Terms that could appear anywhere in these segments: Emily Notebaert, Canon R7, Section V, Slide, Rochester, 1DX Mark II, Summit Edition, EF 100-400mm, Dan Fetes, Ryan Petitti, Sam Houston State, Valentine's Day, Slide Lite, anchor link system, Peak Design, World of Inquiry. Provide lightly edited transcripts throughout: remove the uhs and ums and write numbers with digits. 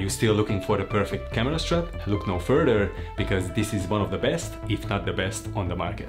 you still looking for the perfect camera strap? Look no further, because this is one of the best, if not the best, on the market.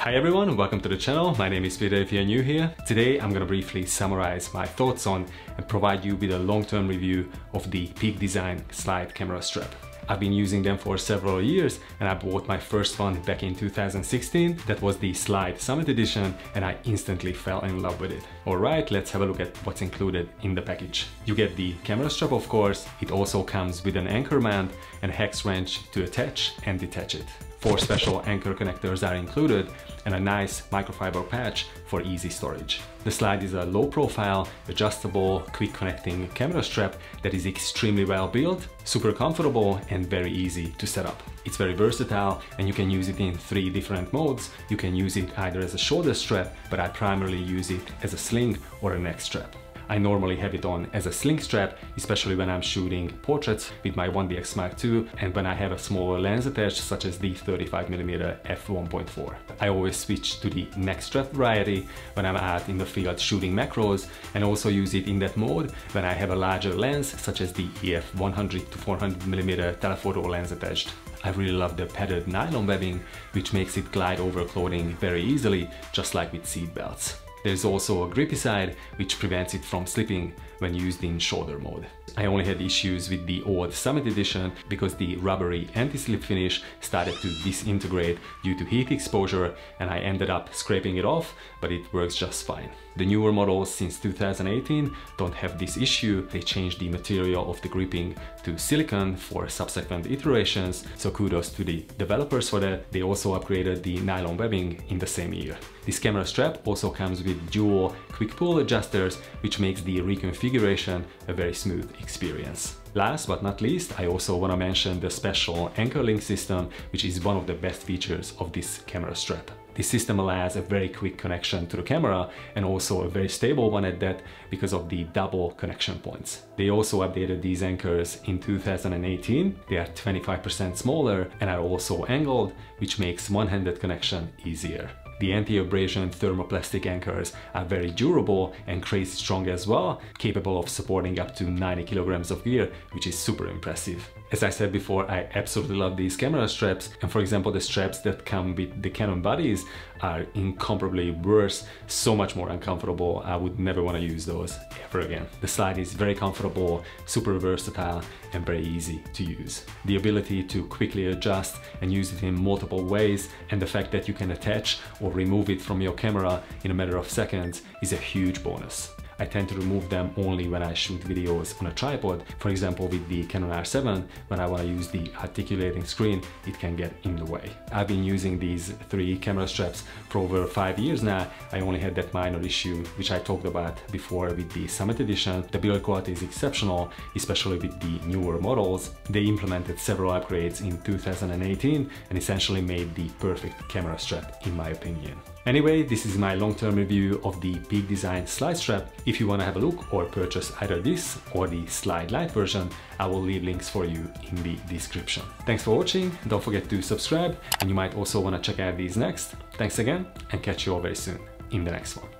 Hi everyone, welcome to the channel. My name is Peter if you're new here. Today I'm gonna briefly summarize my thoughts on and provide you with a long-term review of the Peak Design Slide camera strap. I've been using them for several years and I bought my first one back in 2016. That was the Slide Summit Edition and I instantly fell in love with it. Alright, let's have a look at what's included in the package. You get the camera strap of course, it also comes with an anchor mount and hex wrench to attach and detach it. 4 special anchor connectors are included and a nice microfiber patch for easy storage. The Slide is a low profile, adjustable, quick connecting camera strap that is extremely well built, super comfortable and very easy to set up. It's very versatile and you can use it in 3 different modes. You can use it either as a shoulder strap, but I primarily use it as a sling or a neck strap. I normally have it on as a sling strap, especially when I'm shooting portraits with my 1DX Mark II and when I have a smaller lens attached such as the 35mm EF 100-400mm. I always switch to the neck strap variety when I'm out in the field shooting macros and also use it in that mode when I have a larger lens such as the EF 100-400mm telephoto lens attached. I really love the padded nylon webbing which makes it glide over clothing very easily, just like with seat belts. There's also a grippy side which prevents it from slipping when used in shoulder mode. I only had issues with the old Summit Edition because the rubbery anti-slip finish started to disintegrate due to heat exposure and I ended up scraping it off, but it works just fine. The newer models since 2018 don't have this issue. They changed the material of the gripping to silicone for subsequent iterations, so kudos to the developers for that. They also upgraded the nylon webbing in the same year. This camera strap also comes with dual quick pull adjusters, which makes the reconfiguration a very smooth experience. Last but not least, I also want to mention the special anchor link system, which is one of the best features of this camera strap. This system allows a very quick connection to the camera and also a very stable one at that because of the double connection points. They also updated these anchors in 2018. They are 25% smaller and are also angled, which makes one-handed connection easier. The anti-abrasion thermoplastic anchors are very durable and crazy strong as well, capable of supporting up to 90 kilograms of gear, which is super impressive. As I said before, I absolutely love these camera straps, and for example the straps that come with the Canon bodies are incomparably worse, so much more uncomfortable. I would never want to use those ever again. The Slide is very comfortable, super versatile and very easy to use. The ability to quickly adjust and use it in multiple ways, and the fact that you can attach or remove it from your camera in a matter of seconds is a huge bonus. I tend to remove them only when I shoot videos on a tripod. For example, with the Canon R7, when I want to use the articulating screen, it can get in the way. I've been using these 3 camera straps for over 5 years now. I only had that minor issue, which I talked about before with the Summit Edition. The build quality is exceptional, especially with the newer models. They implemented several upgrades in 2018 and essentially made the perfect camera strap, in my opinion. Anyway, this is my long-term review of the Peak Design Slide Strap. If you want to have a look or purchase either this or the Slide Lite version, I will leave links for you in the description. Thanks for watching, don't forget to subscribe, and you might also want to check out these next. Thanks again and catch you all very soon in the next one.